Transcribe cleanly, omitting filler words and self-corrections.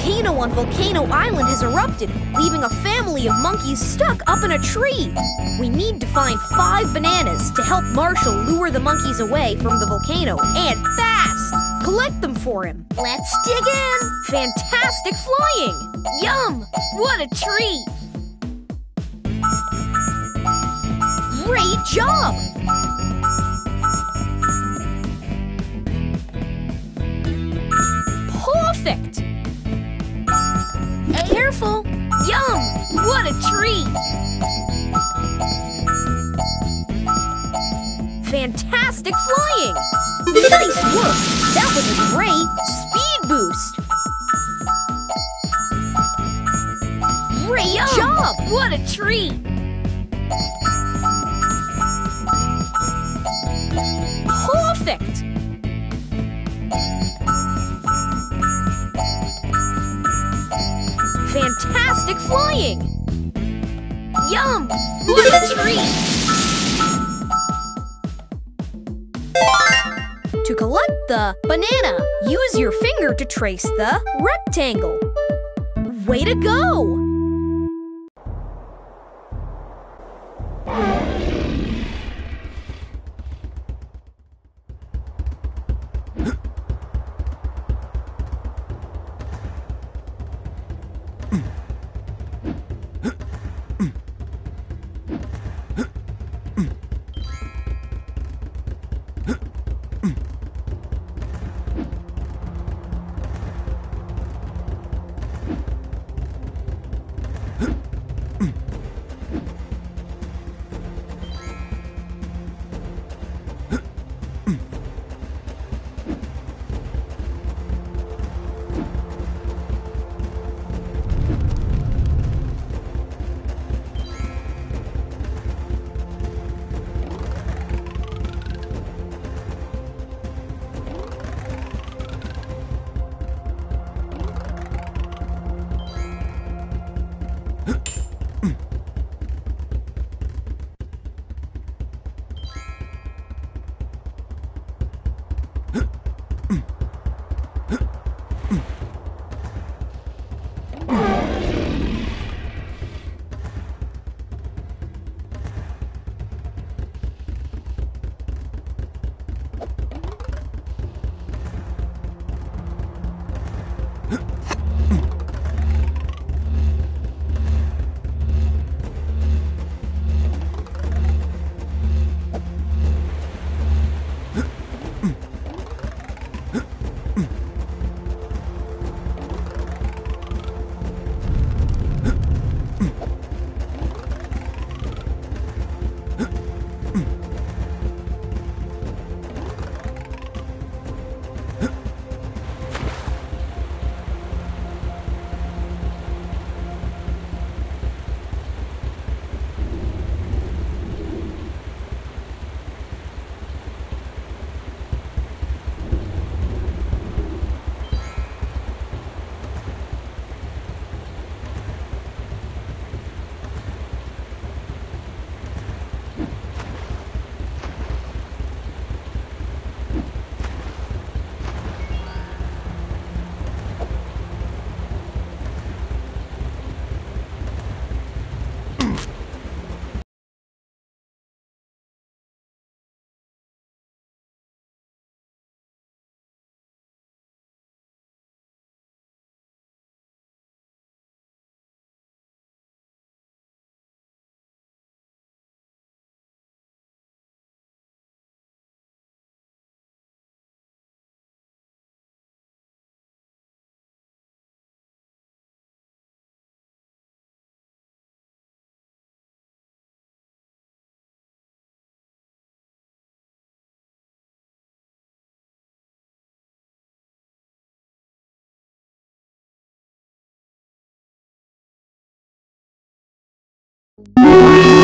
volcano on Volcano Island has erupted, leaving a family of monkeys stuck up in a tree. We need to find 5 bananas to help Marshall lure the monkeys away from the volcano, and fast! Collect them for him. Let's dig in! Fantastic flying! Yum! What a treat! Great job! Perfect! Careful! Yum! What a treat! Fantastic flying! Nice work! That was a great speed boost! Great job! What a treat! Perfect! Fantastic flying! Yum! What a treat! To collect the banana, use your finger to trace the rectangle. Way to go!